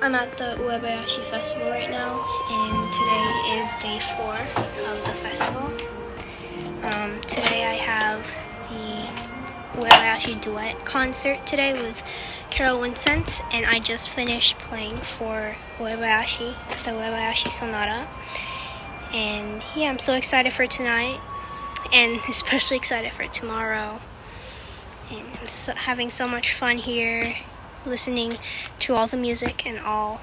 I'm at the Uebayashi Festival right now, and today is day 4 of the festival. Today I have the Uebayashi duet concert today with Carol Wincenc, and I just finished playing for Uebayashi, the Uebayashi Sonata. And yeah, I'm so excited for tonight, and especially excited for tomorrow. And I'm having so much fun here, listening to all the music and all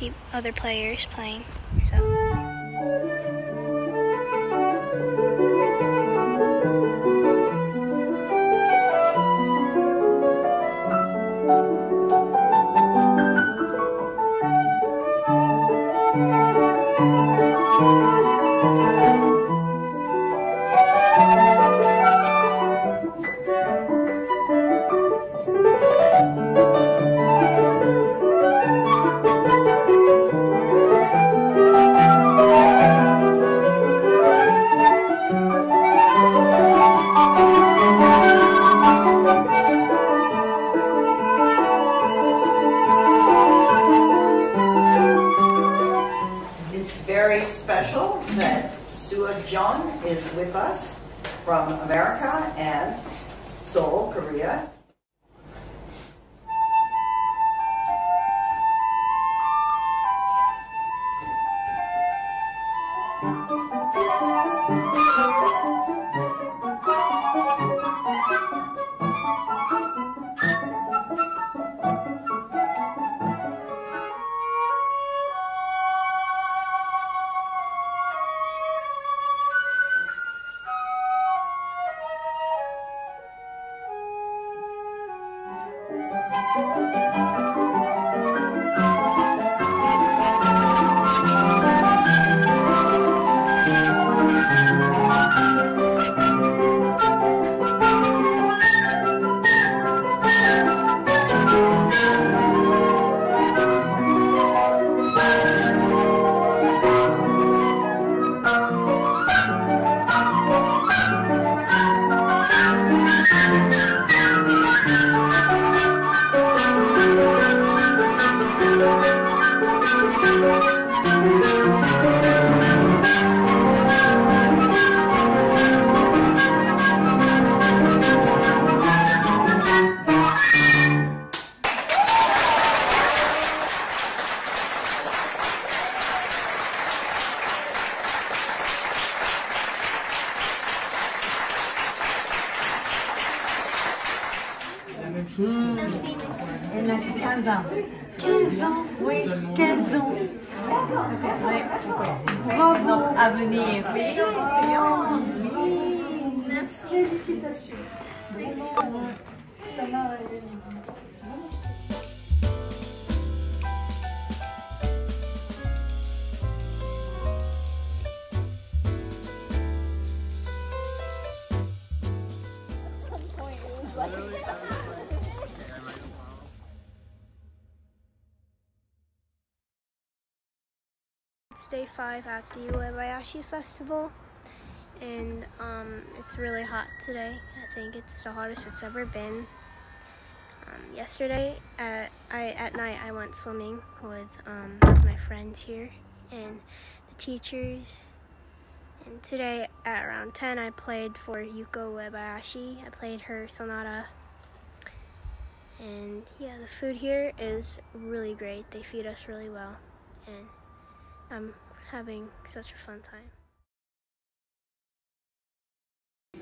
the other players playing. It's very special that Sua Jeon is with us from America and Seoul, Korea. Elle n'a que 15 ans. 15 ans, oui, 15 ans. Bravo à venir. Oui, oui. Merci. Félicitations. Merci. Ça va. It's day 5 at the Uebayashi Festival, and it's really hot today. I think it's the hottest it's ever been. Yesterday at night I went swimming with my friends here and the teachers. And today at around 10 I played for Yuko Uebayashi. I played her sonata. And yeah, the food here is really great. They feed us really well, and I'm having such a fun time.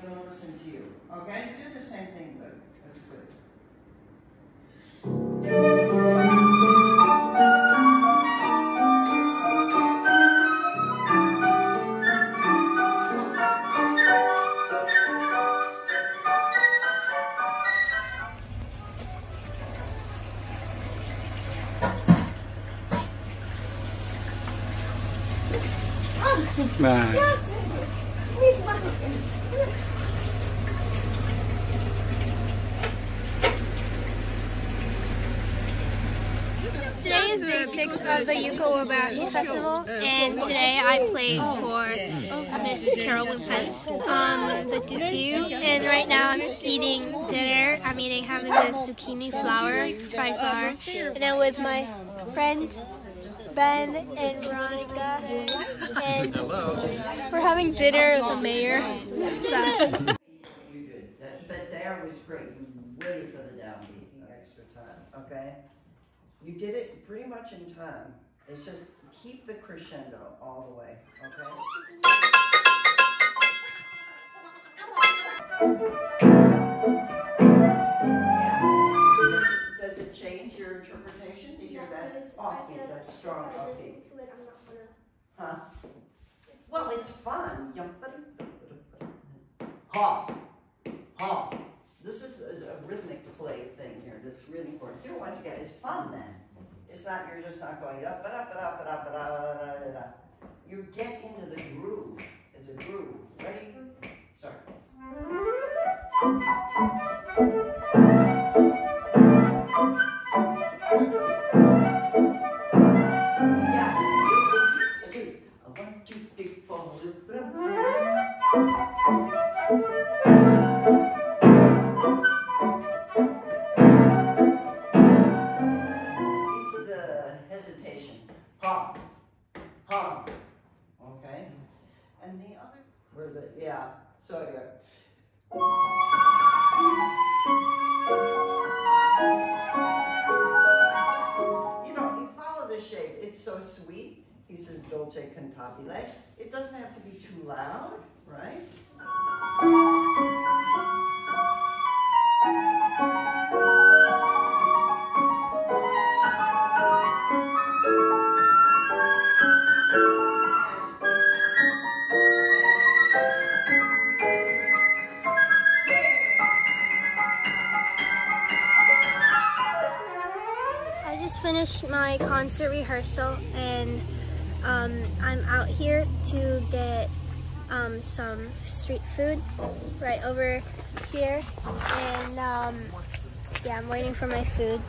I'm going to listen to you, okay? Do the same thing, but that's good. Bye. Today is day 6 of the Uebayashi Festival, and today I played for Miss Carol Wincenc, the dudyu, and right now I'm eating dinner. I'm having this zucchini fried flour, and then with my friends Ben and Veronica, and we're having dinner with the mayor. So. Waiting for the downbeat, extra time, okay? You did it pretty much in time. It's just keep the crescendo all the way, okay? Does it change your interpretation to hear that offbeat, that strong offbeat? Huh? Well, it's fun. Ha! Ha! This is a rhythmic play thing here that's really important. Do it once again. It's fun then. It's not, you're just not going up, but up, but up, but up, but up, but up. You get into the groove. It's a groove. Ready? Sorry. Yeah. One, two, three, four. Ha, ha, okay, and the other, where is it, yeah, so yeah. You know, you follow the shape, it's so sweet, he says dolce cantabile, it doesn't have to be too loud, right? Finished my concert rehearsal, and I'm out here to get some street food right over here, and yeah, I'm waiting for my food.